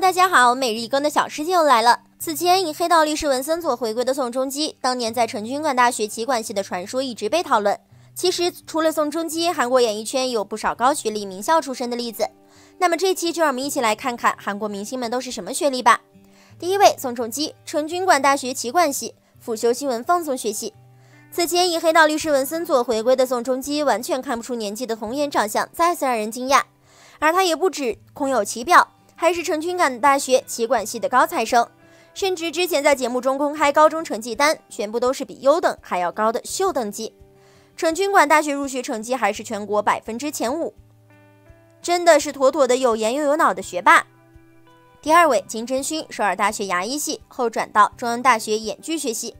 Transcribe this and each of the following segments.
Hello， 大家好，每日一更的小世界又来了。此前以黑道律师文森佐回归的宋仲基，当年在成均馆大学棋馆系的传说一直被讨论。其实除了宋仲基，韩国演艺圈也有不少高学历名校出身的例子。那么这期就让我们一起来看看韩国明星们都是什么学历吧。第一位，宋仲基，成均馆大学棋馆系，辅修新闻放送学系。此前以黑道律师文森佐回归的宋仲基，完全看不出年纪的童颜长相，再次让人惊讶。而他也不止空有其表。 还是成均馆大学棋馆系的高材生，甚至之前在节目中公开高中成绩单，全部都是比优等还要高的秀等级。成均馆大学入学成绩还是全国前5%，真的是妥妥的有颜又有脑的学霸。第二位，金真勋，首尔大学牙医系，后转到中央大学演剧学系。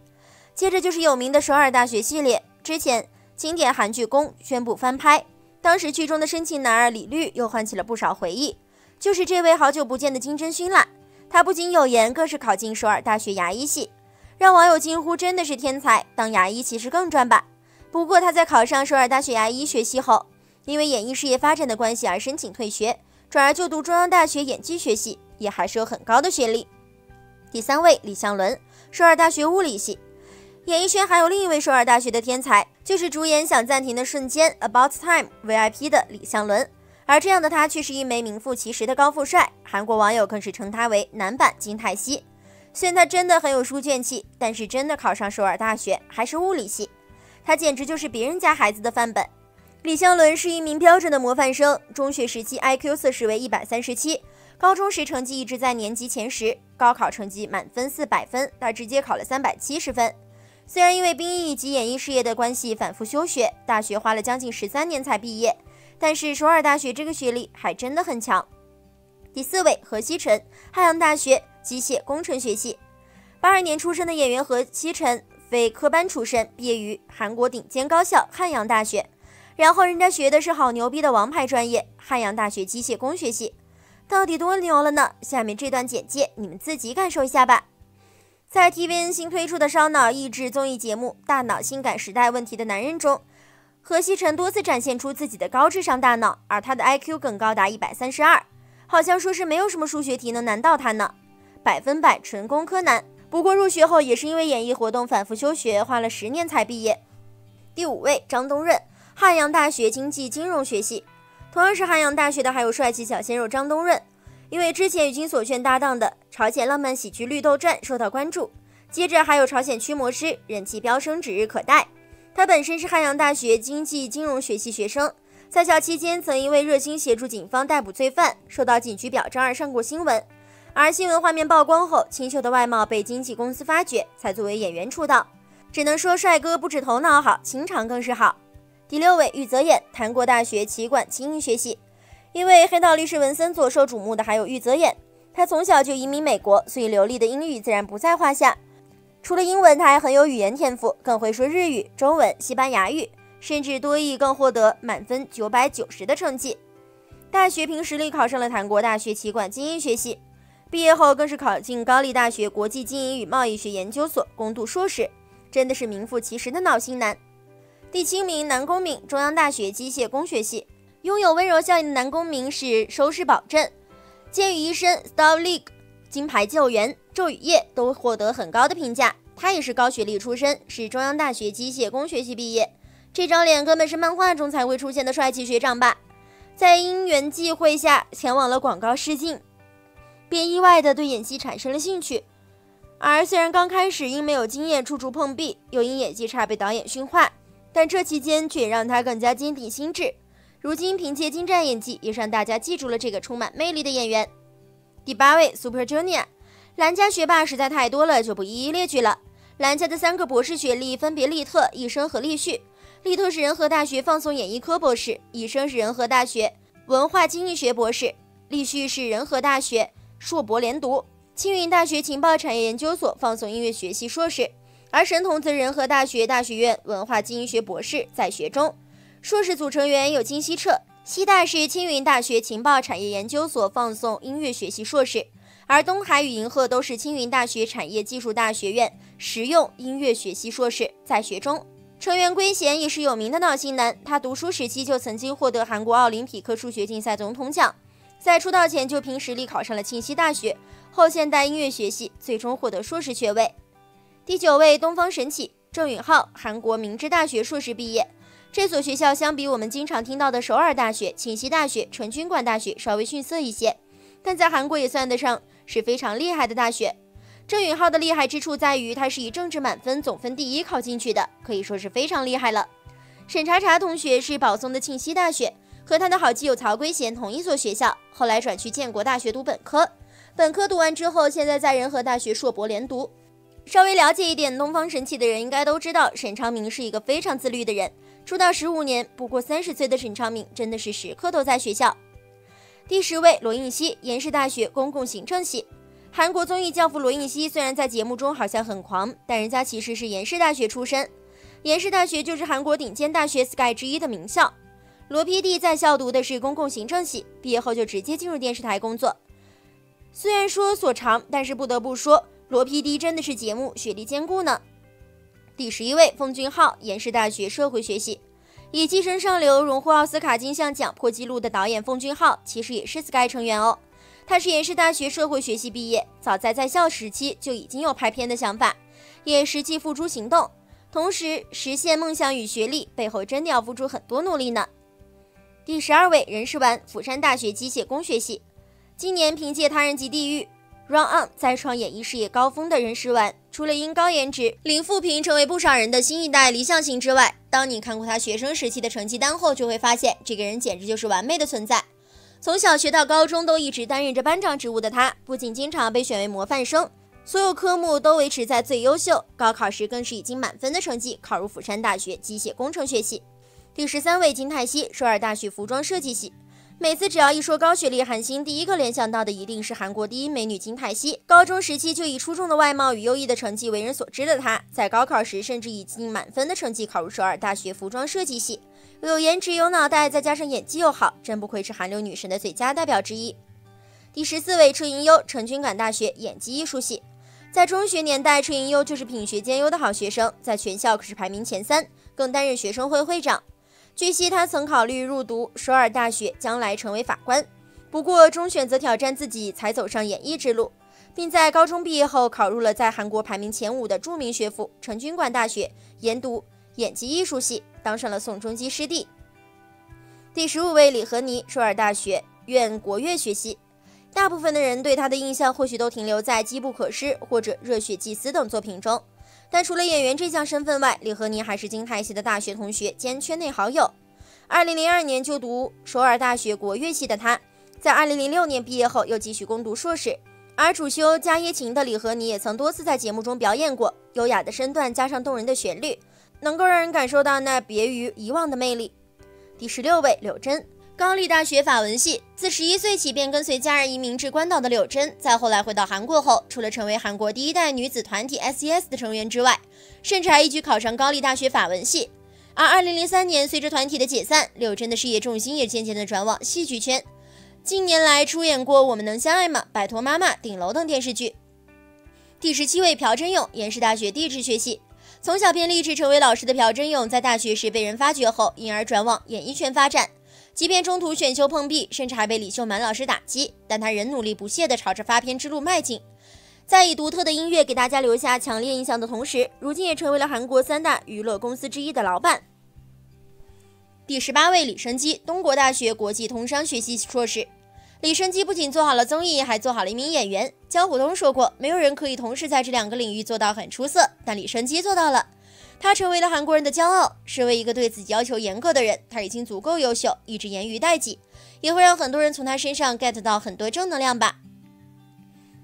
接着就是有名的首尔大学系列，之前经典韩剧《宫》宣布翻拍，当时剧中的深情男儿李律又唤起了不少回忆。 就是这位好久不见的金真勋啦，他不仅有颜，更是考进首尔大学牙医系，让网友惊呼真的是天才，当牙医其实更赚吧。不过他在考上首尔大学牙医学系后，因为演艺事业发展的关系而申请退学，转而就读中央大学演技学系，也还是有很高的学历。第三位，李相纶，首尔大学物理系。演艺圈还有另一位首尔大学的天才，就是主演《想暂停的瞬间》（About Time） VIP 的李相纶。 而这样的他却是一枚名副其实的高富帅，韩国网友更是称他为男版金泰熙。虽然他真的很有书卷气，但是真的考上首尔大学还是物理系，他简直就是别人家孩子的范本。李相纶是一名标准的模范生，中学时期 IQ 测试为137，高中时成绩一直在年级前10，高考成绩满分400分，他直接考了370分。虽然因为兵役以及演艺事业的关系反复休学，大学花了将近13年才毕业。 但是首尔大学这个学历还真的很强。第四位，何希晨，汉阳大学机械工程学系，82年出生的演员何希晨非科班出身，毕业于韩国顶尖高校汉阳大学。然后人家学的是好牛逼的王牌专业——汉阳大学机械工学系，到底多牛了呢？下面这段简介你们自己感受一下吧。在 TVN 新推出的烧脑益智综艺节目《大脑性感时代问题的男人》中。 何希晨多次展现出自己的高智商大脑，而他的 IQ 更高达132，好像说是没有什么数学题能难到他呢，100%纯工科男。不过入学后也是因为演艺活动反复休学，花了10年才毕业。第五位，张东润，汉阳大学经济金融学系。同样是汉阳大学的还有帅气小鲜肉张东润，因为之前与金所炫搭档的朝鲜浪漫喜剧《绿豆战》受到关注，接着还有朝鲜驱魔师，人气飙升，指日可待。 他本身是汉阳大学经济金融学系学生，在校期间曾因为热心协助警方逮捕罪犯，受到警局表彰而上过新闻。而新闻画面曝光后，清秀的外貌被经纪公司发掘，才作为演员出道。只能说帅哥不止头脑好，情场更是好。第六位，玉泽演，韩国大学棋馆棋艺学系。因为黑道律师文森佐受瞩目的还有玉泽演，他从小就移民美国，所以流利的英语自然不在话下。 除了英文，他还很有语言天赋，更会说日语、中文、西班牙语，甚至多语更获得满分990的成绩。大学凭实力考上了韩国大学棋馆经营学系，毕业后更是考进高丽大学国际经营与贸易学研究所攻读硕士，真的是名副其实的脑型男。第7名，南宫珉，中央大学机械工学系，拥有温柔效应的南宫珉是收视保证，监狱医生 Star League 金牌救援。 咒语夜都获得很高的评价，他也是高学历出身，是中央大学机械工学系毕业。这张脸根本是漫画中才会出现的帅气学长吧？在因缘际会下前往了广告试镜，便意外的对演戏产生了兴趣。而虽然刚开始因没有经验处处碰壁，又因演技差被导演训话，但这期间却也让他更加坚定心智。如今凭借精湛演技，也让大家记住了这个充满魅力的演员。第8位 ，Super Junior。 蓝家学霸实在太多了，就不一一列举了。蓝家的3个博士学历分别利特、一生和利绪。利特是仁和大学放送演艺科博士，一生是仁和大学文化经济学博士，利绪是仁和大学硕博连读，庆云大学情报产业研究所放送音乐学系硕士。而神童则仁和大学大学院文化经济学博士在学中。硕士组成员有金希澈，希大是庆云大学情报产业研究所放送音乐学系硕士。 而东海与银赫都是庆云大学产业技术大学院实用音乐学系硕士，在学中。成员圭贤也是有名的脑型男，他读书时期就曾经获得韩国奥林匹克数学竞赛总统奖，在出道前就凭实力考上了庆熙大学后现代音乐学系，最终获得硕士学位。第9位，东方神起，郑允浩，韩国明治大学硕士毕业。这所学校相比我们经常听到的首尔大学、庆熙大学、成均馆大学稍微逊色一些，但在韩国也算得上是非常厉害的大学。郑允浩的厉害之处在于，他是以政治满分总分第1考进去的，可以说是非常厉害了。沈查查同学是保送的庆熙大学，和他的好基友曹圭贤同一所学校，后来转去建国大学读本科。本科读完之后，现在在仁和大学硕博连读。稍微了解一点东方神起的人应该都知道，沈昌明是一个非常自律的人。出道15年，不过30岁的沈昌明真的是时刻都在学校。第10位，罗映熙，延世大学公共行政系。韩国综艺教父罗映熙虽然在节目中好像很狂，但人家其实是延世大学出身。延世大学就是韩国顶尖大学 SKY 之一的名校。罗 PD 在校读的是公共行政系，毕业后就直接进入电视台工作。虽然说有所长，但是不得不说罗 PD 真的是节目学历兼顾呢。第11位，奉俊昊，延世大学社会学系。以《寄生上流》荣获奥斯卡金像奖破纪录的导演奉俊昊其实也是 SKY 成员哦。他是延世大学社会学系毕业，早在校时期就已经有拍片的想法，也实际付诸行动。同时实现梦想与学历背后真的要付出很多努力呢。第12位，任世完，釜山大学机械工学系。今年凭借《他人及地狱》Run On 再创演艺事业高峰的任世完，除了因高颜值、零负评成为不少人的新一代理想型之外，当你看过他学生时期的成绩单后，就会发现这个人简直就是完美的存在。从小学到高中都一直担任着班长职务的他，不仅经常被选为模范生，所有科目都维持在最优秀，高考时更是已经满分的成绩考入釜山大学机械工程学系。第13位，金泰熙，首尔大学服装设计系。每次只要一说高学历韩星，第一个联想到的一定是韩国第一美女金泰熙。高中时期就以出众的外貌与优异的成绩为人所知的她，在高考时甚至以近满分的成绩考入首尔大学服装设计系。有颜值有脑袋，再加上演技又好，真不愧是韩流女神的最佳代表之一。第14位，车银优，成均馆大学演技艺术系。在中学年代，车银优就是品学兼优的好学生，在全校可是排名前3，更担任学生会会长。据悉，他曾考虑入读首尔大学，将来成为法官，不过终选择挑战自己，才走上演艺之路，并在高中毕业后考入了在韩国排名前5的著名学府成均馆大学，研读演技艺术系，当上了宋仲基师弟。第15位，李和妮，首尔大学院国乐学系。大部分的人对他的印象或许都停留在《机不可失》或者《热血祭司》等作品中，但除了演员这项身份外，李和妮还是金泰熙的大学同学兼圈内好友。2002年就读首尔大学国乐系的他，在2006年毕业后又继续攻读硕士，而主修伽耶琴的李和妮也曾多次在节目中表演过，优雅的身段加上动人的旋律，能够让人感受到那别于以往的魅力。第16位，柳真，高丽大学法文系。自11岁起便跟随家人移民至关岛的柳真，在后来回到韩国后，除了成为韩国第一代女子团体 S.E.S 的成员之外，甚至还一举考上高丽大学法文系。而2003年随着团体的解散，柳真的事业重心也渐渐的转往戏剧圈，近年来出演过《我们能相爱吗》、《摆脱妈妈》、《顶楼》等电视剧。第17位，朴真勇，延世大学地质学系。从小便立志成为老师的朴真勇，在大学时被人发掘后，因而转往演艺圈发展。即便中途选秀碰壁，甚至还被李秀满老师打击，但他仍努力不懈地朝着发片之路迈进。在以独特的音乐给大家留下强烈印象的同时，如今也成为了韩国3大娱乐公司之一的老板。第18位，李昇基，东国大学国际通商学系硕士。李昇基不仅做好了综艺，还做好了一名演员。姜虎东说过，没有人可以同时在这2个领域做到很出色，但李昇基做到了。他成为了韩国人的骄傲。身为一个对自己要求严格的人，他已经足够优秀，一直严于待己，也会让很多人从他身上 get 到很多正能量吧。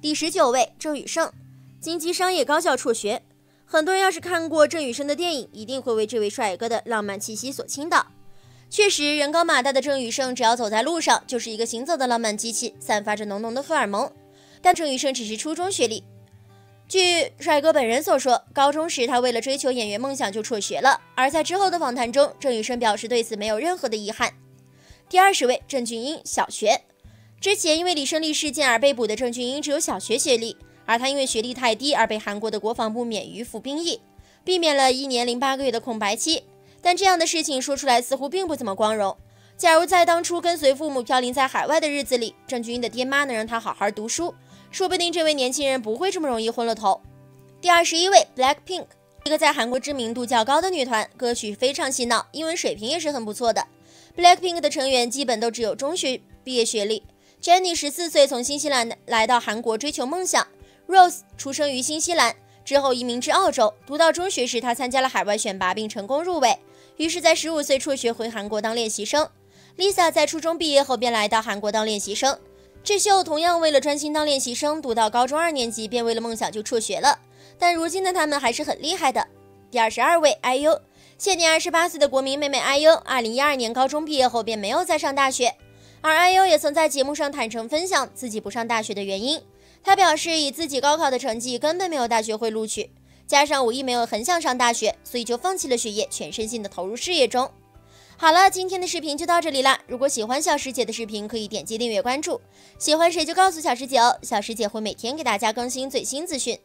第19位，郑宇盛，京畿商业高校辍学。很多人要是看过郑宇盛的电影，一定会为这位帅哥的浪漫气息所倾倒。确实，人高马大的郑宇盛只要走在路上，就是一个行走的浪漫机器，散发着浓浓的荷尔蒙。但郑宇盛只是初中学历。据帅哥本人所说，高中时他为了追求演员梦想就辍学了，而在之后的访谈中，郑宇盛表示对此没有任何的遗憾。第20位，郑俊英，小学。之前因为李胜利事件而被捕的郑俊英只有小学学历，而他因为学历太低而被韩国的国防部免于服兵役，避免了1年0.8个月的空白期。但这样的事情说出来似乎并不怎么光荣，假如在当初跟随父母飘零在海外的日子里，郑钧的爹妈能让他好好读书，说不定这位年轻人不会这么容易昏了头。第21位 ，Black Pink， 一个在韩国知名度较高的女团，歌曲非常洗脑，英文水平也是很不错的。Black Pink 的成员基本都只有中学毕业学历。 Jennie 14岁从新西兰来到韩国追求梦想。Rose 出生于新西兰，之后移民至澳洲。读到中学时，她参加了海外选拔并成功入围，于是，在15岁辍学回韩国当练习生。Lisa 在初中毕业后便来到韩国当练习生。智秀同样为了专心当练习生，读到高中2年级便为了梦想就辍学了。但如今的他们还是很厉害的。第22位 IU， 现年28岁的国民妹妹 IU， 2012年高中毕业后便没有再上大学。 而 IU 也曾在节目上坦诚分享自己不上大学的原因。她表示，以自己高考的成绩，根本没有大学会录取，加上我一没有很想上大学，所以就放弃了学业，全身心的投入事业中。好了，今天的视频就到这里啦。如果喜欢小师姐的视频，可以点击订阅关注。喜欢谁就告诉小师姐哦，小师姐会每天给大家更新最新资讯。